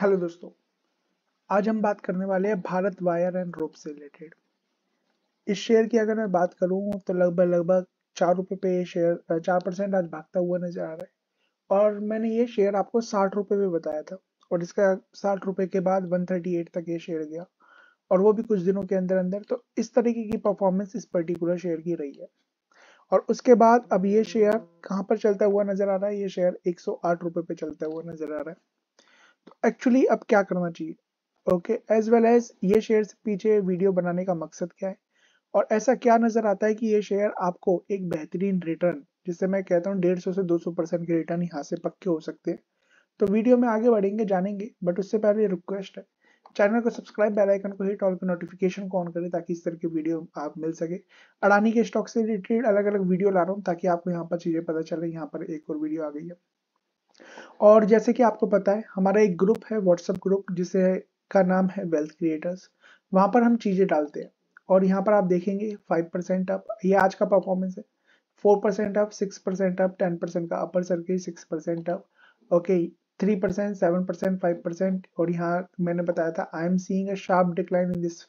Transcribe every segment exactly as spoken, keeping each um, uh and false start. Hello दोस्तों, आज हम बात करने वाले हैं भारत वायर एंड रोप से रिलेटेड। इस शेयर की अगर मैं बात करूं तो लगभग लगभग चार रुपए पे ये शेयर चार परसेंट आज भागता हुआ नजर आ रहा है। और मैंने ये शेयर आपको साठ रुपए में बताया था और इसका साठ रुपए के बाद वन थर्टी एट तक ये शेयर गया और वो भी कुछ दिनों के अंदर अंदर। तो इस तरीके की परफॉर्मेंस इस पर्टिकुलर शेयर की रही है और उसके बाद अब ये शेयर कहाँ पर चलता हुआ नजर आ रहा है, ये शेयर एक सौ आठ रुपए पे चलता हुआ नजर आ रहा है। तो एक्चुअली अब क्या करना चाहिए, ओके, एज वेल एज ये शेयर से पीछे वीडियो बनाने का मकसद क्या है और ऐसा क्या नजर आता है कि ये शेयर आपको एक बेहतरीन रिटर्न, जिससे मैं कहता हूँ डेढ़ सौ से दो सौ परसेंट के रिटर्न यहाँ से पक्के हो सकते हैं। तो वीडियो में आगे बढ़ेंगे, जानेंगे, बट उससे पहले रिक्वेस्ट है चैनल को सब्सक्राइब, बेल आइकन को हिट, ऑल को नोटिफिकेशन को ऑन करें ताकि इस तरह की वीडियो आप मिल सके। अडानी के स्टॉक से रिलेटेड अलग अलग वीडियो ला रहा हूँ ताकि आपको यहाँ पर चीजें पता चले। यहाँ पर एक और वीडियो आ गई है और जैसे कि आपको पता है हमारा एक ग्रुप है, व्हाट्सएप ग्रुप, जिसे का नाम है वेल्थ क्रिएटर्स। वहां पर हम चीजें डालते हैं और यहाँ पर आप देखेंगे फाइव परसेंट अप, ये आज का परफॉर्मेंस है, four percent up, six percent up, ten percent का upper circuit, six percent up, okay, three percent, seven percent, five percent. और यहाँ मैंने बताया था I am seeing a sharp decline in this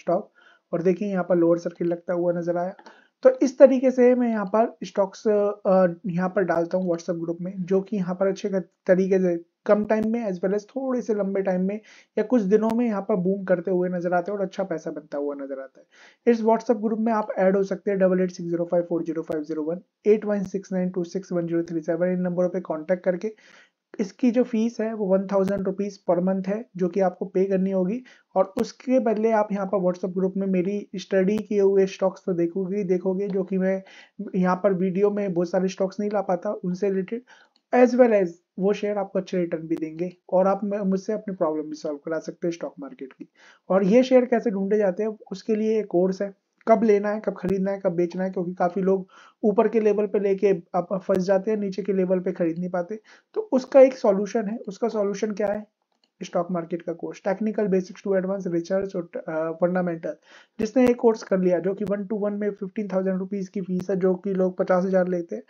stock और देखिए यहाँ पर लोअर सर्किट लगता हुआ नजर आया। तो इस तरीके से मैं यहाँ पर स्टॉक्स यहाँ पर डालता हूँ व्हाट्सएप ग्रुप में, जो कि यहाँ पर अच्छे तरीके से कम टाइम में एज वेल एज थोड़े से लंबे टाइम में या कुछ दिनों में यहाँ पर बूम करते हुए नजर आते हैं और अच्छा पैसा बनता हुआ नजर आता है। इस व्हाट्सएप ग्रुप में आप ऐड हो सकते हैं double eight six zero five four zero five zero one eight one six nine two six one zero three seven, इन नंबरों पर कॉन्टेक्ट करके। इसकी जो फीस है वो one thousand rupees per month है, जो कि आपको पे करनी होगी और उसके बदले आप यहाँ पर व्हाट्सएप ग्रुप में मेरी स्टडी किए हुए स्टॉक्स तो देखोगे देखोगे जो कि मैं यहाँ पर वीडियो में बहुत सारे स्टॉक्स नहीं ला पाता, उनसे रिलेटेड, एज वेल एज वो शेयर आपको अच्छे रिटर्न भी देंगे और आप मुझसे अपनी प्रॉब्लम भी सॉल्व करा सकते हैं स्टॉक मार्केट की। और ये शेयर कैसे ढूंढे जाते हैं उसके लिए एक कोर्स है, कब लेना है, कब खरीदना है, कब बेचना है, क्योंकि काफी लोग ऊपर के लेवल पे लेके आप फंस जाते हैं, नीचे के लेवल पे खरीद नहीं पाते। तो उसका एक सॉल्यूशन है, उसका सॉल्यूशन क्या है, स्टॉक मार्केट का course, technical basics to advance research और फंडामेंटल, जिसने एक कोर्स कर लिया जो कि वन टू वन में फिफ्टीन थाउजेंड रुपीज की फीस है, जो कि लोग पचास हजार लेते हैं,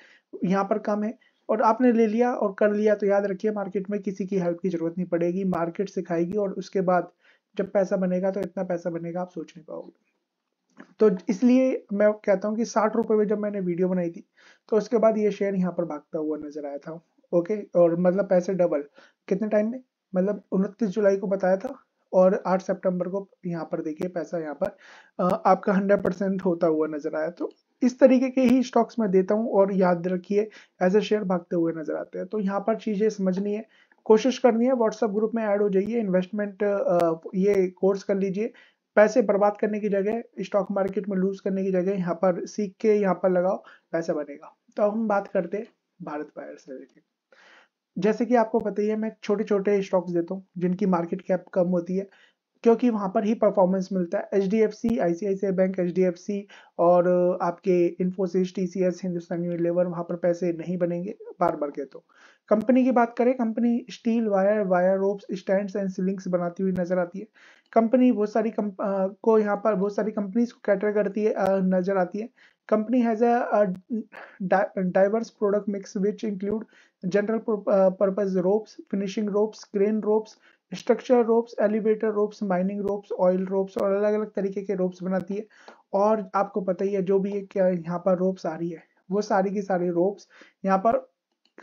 यहाँ पर कम है। और आपने ले लिया और कर लिया तो याद रखिए मार्केट में किसी की हेल्प की जरूरत नहीं पड़ेगी, मार्केट सिखाएगी और उसके बाद जब पैसा बनेगा तो इतना पैसा बनेगा आप सोच नहीं पाओगे। तो इसलिए मैं कहता हूं कि साठ रुपए में जब मैंने वीडियो बनाई थी तो उसके बाद ये शेयर यहाँ पर भागता हुआ नजर आया था, ओके, और मतलब पैसे डबल कितने टाइम में, मतलब उनतीस जुलाई को बताया था और आठ सितंबर को यहाँ पर देखिए पैसा यहाँ पर आपका हंड्रेड परसेंट होता हुआ नजर आया। तो इस तरीके के ही स्टॉक्स मैं देता हूँ और याद रखिए एज ए शेयर भागते हुए नजर आते हैं। तो यहाँ पर चीजें समझनी है, कोशिश करनी है, व्हाट्सएप ग्रुप में ऐड हो जाइए, इन्वेस्टमेंट ये कोर्स कर लीजिए, पैसे बर्बाद करने की जगह, स्टॉक मार्केट में लूज करने की जगह यहाँ पर सीख के यहाँ पर लगाओ, पैसा बनेगा। तो हम बात करते हैं भारत वायर से रिलेटेड। जैसे कि आपको पता ही है मैं छोटे छोटे स्टॉक्स देता हूँ जिनकी मार्केट कैप कम होती है क्योंकि वहां पर ही परफॉर्मेंस मिलता है। H D F C, I C I C I bank, H D F C और आपके Infosys, T C S, Hindustan Unilever, वहां पर पैसे नहीं बनेंगे बार बार के। तो कंपनी की बात करें, company steel wire, wire ropes, stands and ceilings बनाती हुई नजर आती है। कंपनी बहुत सारी कंप, आ, को यहाँ पर बहुत सारी कंपनीज को कैटर करती है आ, नजर आती है। Company has a diverse product mix which include general purpose ropes, finishing ropes, crane ropes, structure ropes, elevator ropes, mining ropes, oil ropes और अलग अलग तरीके के रोप्स बनाती है। और आपको पता ही है जो भी है क्या यहाँ पर रोप्स आ रही है वो सारी की सारी रोप्स यहाँ पर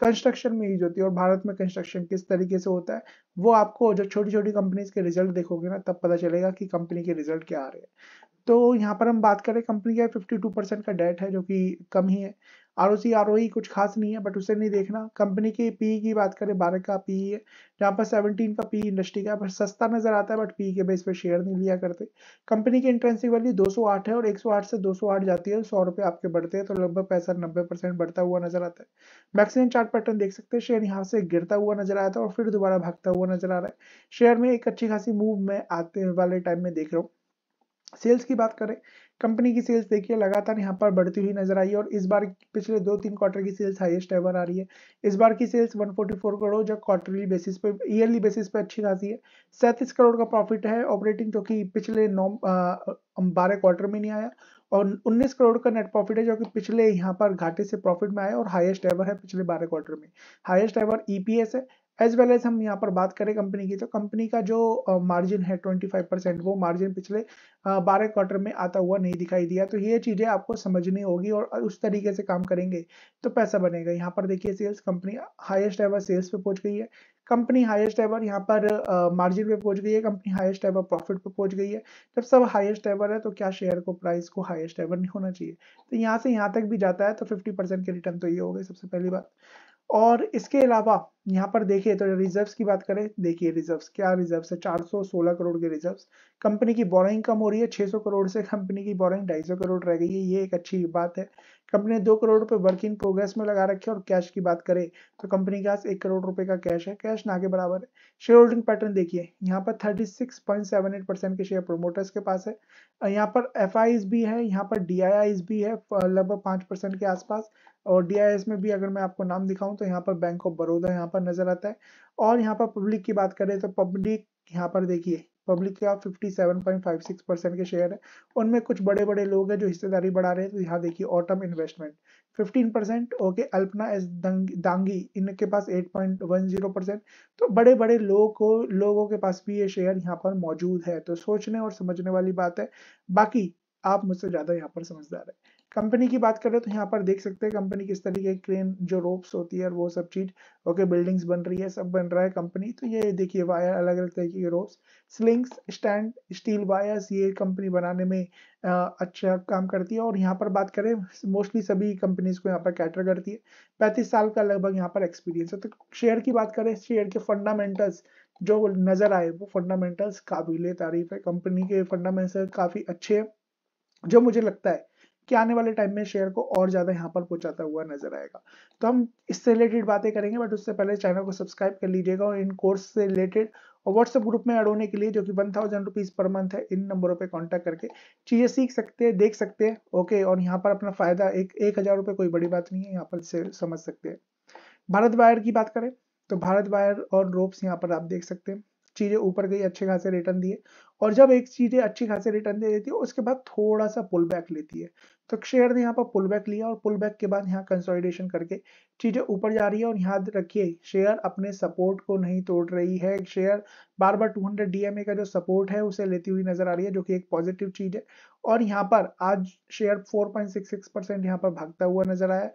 कंस्ट्रक्शन में यूज होती है। और भारत में कंस्ट्रक्शन किस तरीके से होता है वो आपको जब छोटी छोटी कंपनीज के रिजल्ट देखोगे ना तब पता चलेगा कि कंपनी के रिजल्ट क्या आ रहे हैं। तो यहाँ पर हम बात करें, कंपनी का फिफ्टी टू परसेंट का डेट है जो कि कम ही है। आरओसी आरओई कुछ खास नहीं है बट उसे नहीं देखना। कंपनी के पीई की बात करें, बारह का पीई है, जहाँ पर सत्रह का पीई इंडस्ट्री का पर सस्ता नजर आता है बट पीई के बेस पर शेयर नहीं लिया करते। कंपनी की इंट्रेंसिक वैल्यू दो सौ आठ है और एक सौ आठ से दो सौ आठ जाती है, सौ रुपए आपके बढ़ते हैं तो लगभग पैसा नब्बे परसेंट बढ़ता हुआ नजर आता है। मैक्सिमम चार्ट पैटर्न देख सकते हैं, शेयर यहाँ से गिरता हुआ नजर आया था और फिर दोबारा भागता हुआ नजर आ रहा है। शेयर में एक अच्छी खासी मूव में आते वाले टाइम में देख रहा हूँ। सेल्स की बात करें, कंपनी की सेल्स देखिए लगातार यहाँ पर बढ़ती हुई नजर आई है और इस बार पिछले दो तीन क्वार्टर की सेल्स हाईएस्ट एवर आ रही है। इस बार की सेल्स एक सौ चौवालीस करोड़ जो क्वार्टरली बेसिस पे, ईयरली बेसिस पे अच्छी खासी है। सैंतीस करोड़ का प्रॉफिट है ऑपरेटिंग जो कि पिछले नौ बारह क्वार्टर में नहीं आया और उन्नीस करोड़ का नेट प्रॉफिट है जो कि पिछले यहाँ पर घाटे से प्रॉफिट में आया और हाईएस्ट एवर है पिछले बारह क्वार्टर में। Highest ever E P S है एज वेल एज हम यहाँ पर बात करें कंपनी की, तो कंपनी का जो मार्जिन है पच्चीस परसेंट, वो मार्जिन पिछले बारह क्वार्टर में आता हुआ नहीं दिखाई दिया। तो ये चीजें आपको समझनी होगी और उस तरीके से काम करेंगे तो पैसा बनेगा। यहाँ पर देखिए sales, company highest ever sales पे पहुंच गई है, कंपनी हाईएस्ट एवर यहाँ पर मार्जिन पे पहुंच गई है, कंपनी हाईएस्ट एवर प्रॉफिट पे पहुंच गई है। जब सब हाईएस्ट एवर है तो क्या शेयर को, प्राइस को हाईएस्ट एवर नहीं होना चाहिए। तो यहाँ से यहाँ तक भी जाता है तो फिफ्टी परसेंट के रिटर्न तो ये हो गए सबसे पहली बात। और इसके अलावा यहाँ पर देखिए तो रिजर्व्स की बात करें, देखिए रिजर्व्स क्या रिजर्व्स है, चार सौ सोलह करोड़ के रिजर्व्स। कंपनी की बोरिंग कम हो रही है, छह सौ करोड़ से कंपनी की बोरिंग दो सौ पचास करोड़ रह गई है, ये एक अच्छी बात है। कंपनी ने दो करोड़ रुपए वर्क इन प्रोग्रेस में लगा रखे। और कैश की बात करें तो कंपनी के पास एक करोड़ रुपए का कैश है, कैश ना के बराबर है। शेयर होल्डिंग पैटर्न देखिए, यहाँ पर thirty six point seven eight percent के शेयर प्रोमोटर्स के पास है, यहाँ पर एफ आई एस भी है, यहाँ पर डी आई आईज भी है लगभग पांच परसेंट के आसपास। और डी आई एस में भी अगर मैं आपको नाम दिखाऊं तो यहाँ पर बैंक ऑफ बड़ौदा यहाँ पर नजर आता है। और यहाँ पर पब्लिक की बात करें तो पब्लिक यहाँ पर देखिए, पब्लिक का सत्तावन पॉइंट पाँच छह परसेंट के शेयर है, उनमें कुछ बड़े बड़े लोग हैं जो हिस्सेदारी बढ़ा रहे हैं। तो यहाँ देखिए ऑटम इन्वेस्टमेंट पंद्रह परसेंट, ओके अल्पना एस दांगी इनके पास आठ पॉइंट एक शून्य परसेंट। तो बड़े बड़े लोगों को लोगों के पास भी ये शेयर यहाँ पर मौजूद है। तो सोचने और समझने वाली बात है, बाकी आप मुझसे ज्यादा यहाँ पर समझदार है। कंपनी की बात करें तो यहाँ पर देख सकते हैं कंपनी किस तरीके की क्रेन जो रोप्स होती है वो सब चीज, ओके बिल्डिंग्स बन रही है, सब बन रहा है कंपनी। तो ये देखिए वायर अलग अलग तरीके की ropes, slings, stand, steel wires, ये कंपनी बनाने में आ, अच्छा काम करती है। और यहाँ पर बात करें मोस्टली सभी कंपनीज को यहाँ पर कैटर करती है, पैंतीस साल का लगभग यहाँ पर एक्सपीरियंस है। तो शेयर की बात करें, शेयर के फंडामेंटल्स जो नजर आए वो फंडामेंटल्स काबिले तारीफ है। कंपनी के फंडामेंटल काफी अच्छे है जो मुझे लगता है कि आने वाले टाइम में शेयर को और ज्यादा यहाँ पर पहुंचाता हुआ नजर आएगा। तो हम इससे रिलेटेड बातें करेंगे, बट उससे पहले चैनल को सब्सक्राइब कर लीजिएगा। और इन कोर्स से रिलेटेड और व्हाट्सएप ग्रुप में ऐड होने के लिए जो कि one thousand rupees per month है, इन नंबरों पे कांटेक्ट करके चीजें सीख सकते हैं, देख सकते हैं, ओके। और यहाँ पर अपना फायदा एक एक हजार रुपये कोई बड़ी बात नहीं है, यहाँ पर से समझ सकते हैं। भारत वायर की बात करें तो भारत वायर और रोप्स यहाँ पर आप देख सकते हैं चीजें ऊपर गई, अच्छे खासे रिटर्न दिए। और जब एक चीजें अच्छी खासे रिटर्न दे देती है उसके बाद थोड़ा सा पुल बैक लेती है। तो शेयर ने यहाँ पर पुल बैक लिया और पुल बैक के बाद यहाँ कंसोलिडेशन करके चीजें ऊपर जा रही है। और याद रखिए शेयर अपने सपोर्ट को नहीं तोड़ रही है, शेयर बार बार दो सौ डी एम ए का जो सपोर्ट है उसे लेती हुई नजर आ रही है, जो कि एक पॉजिटिव चीज है। और यहाँ पर आज share four point six six percent यहाँ पर भागता हुआ नजर आया।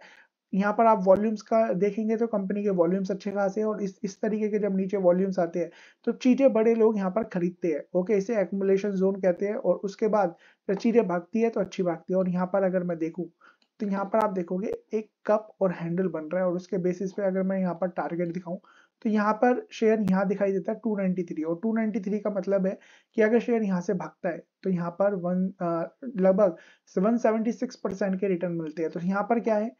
यहाँ पर आप वॉल्यूम्स का देखेंगे तो कंपनी के वॉल्यूम्स अच्छे खासे हैं। और इस इस तरीके के जब नीचे वॉल्यूम्स आते हैं तो चीजें बड़े लोग यहाँ पर खरीदते हैं, ओके, इसे एक्युमुलेशन जोन कहते हैं। और उसके बाद जब तो चीजें भागती है तो अच्छी भागती है। और यहाँ पर अगर मैं देखूँ तो यहाँ पर आप देखोगे एक कप और हैंडल बन रहा है, और उसके बेसिस पे अगर मैं यहाँ पर टारगेट दिखाऊँ तो यहाँ पर शेयर यहाँ दिखाई देता है दो सौ तिरानवे। और दो सौ तिरानवे का मतलब है कि अगर शेयर यहाँ से भागता है तो यहाँ पर वन लगभग एक सौ छिहत्तर परसेंट के रिटर्न मिलते हैं। तो यहाँ पर क्या है,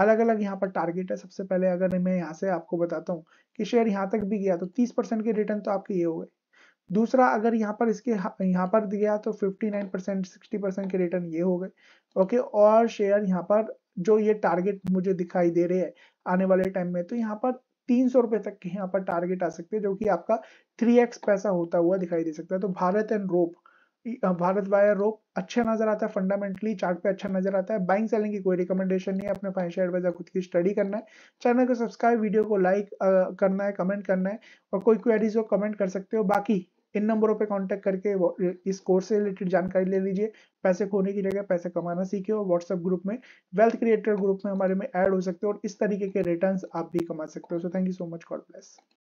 अलग अलग यहाँ पर टारगेट है। सबसे पहले अगर मैं यहाँ से आपको बताता हूँ कि शेयर यहाँ तक भी गया तो तीस परसेंट के रिटर्न तो आपके ये हो गए। दूसरा अगर यहाँ पर इसके यहाँ पर गया तो उनसठ परसेंट साठ परसेंट के रिटर्न ये हो गए, ओके। और शेयर यहाँ पर जो ये टारगेट मुझे दिखाई दे रहे हैं आने वाले टाइम में, तो यहाँ पर तीन सौ रुपए तक के यहाँ पर टारगेट आ सकते हैं, जो कि आपका थ्री एक्स पैसा होता हुआ दिखाई दे सकता है। तो Bharat and rope Bharat wire rope अच्छा नजर आता है, फंडामेंटली चार्ट पे अच्छा नजर आता है। बाइंग सेलिंग की कोई रिकमेंडेशन नहीं है, अपने फाइनेंशियल एडवाइजर खुद की स्टडी करना है। चैनल को सब्सक्राइब, वीडियो को लाइक करना है, कमेंट करना है। और कोई क्वेरीज हो कमेंट कर सकते हो, बाकी इन नंबरों पे कांटेक्ट करके इस कोर्स से रिलेटेड जानकारी ले लीजिए। पैसे खोने की जगह पैसे कमाना सीखे। और व्हाट्सएप ग्रुप में, वेल्थ क्रिएटर ग्रुप में हमारे में ऐड हो सकते हो और इस तरीके के रिटर्न आप भी कमा सकते हो। So thank you so much, God bless.